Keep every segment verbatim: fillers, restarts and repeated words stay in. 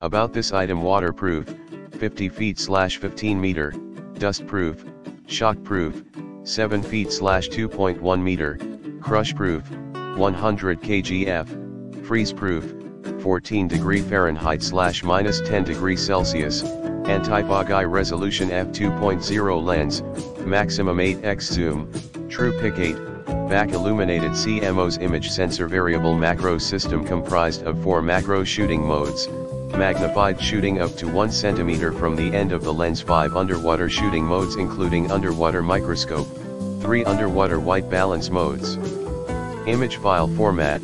About this item: waterproof, fifty feet slash fifteen meter, dustproof, shockproof, seven feet slash two point one meter, crushproof, one hundred kilograms, freezeproof, fourteen degree Fahrenheit slash minus ten degree Celsius, anti-bokeh resolution f two point oh lens, maximum eight x zoom, TruePic eight, back illuminated C M O S image sensor. Variable macro system comprised of four macro shooting modes: magnified shooting up to one centimeter from the end of the lens, five underwater shooting modes including underwater microscope, three underwater white balance modes. Image file format: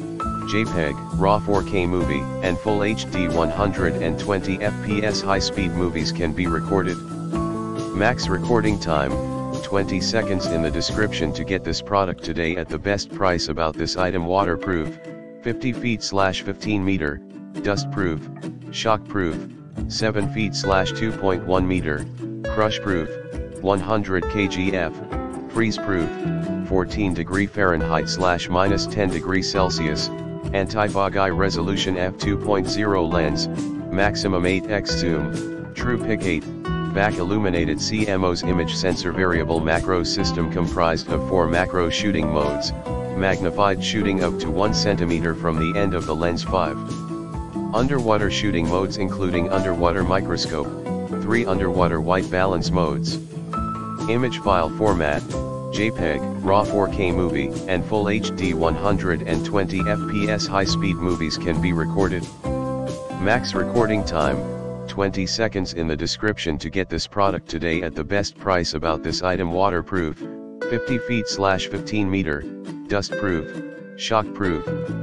JPEG, RAW, four K movie, and Full H D one hundred twenty F P S. High-speed movies can be recorded. Max recording time, twenty seconds. In the description to get this product today at the best price. About this item: waterproof, fifty feet slash fifteen meter, dustproof, shockproof, seven feet slash two point one meter, crushproof, one hundred kilograms, freezeproof, fourteen degree Fahrenheit slash minus ten degree Celsius, anti-bokeh resolution f two point oh lens, maximum eight x zoom, TruePic eight, back illuminated C M O S image sensor. Variable macro system comprised of four macro shooting modes: magnified shooting up to one centimeter from the end of the lens, five underwater shooting modes including underwater microscope, three underwater white balance modes. Image file format: JPEG, RAW, four K movie, and Full H D one hundred twenty F P S. High-speed movies can be recorded. Max recording time, twenty seconds. In the description to get this product today at the best price. About this item: waterproof, fifty feet slash fifteen meter, dustproof, shockproof,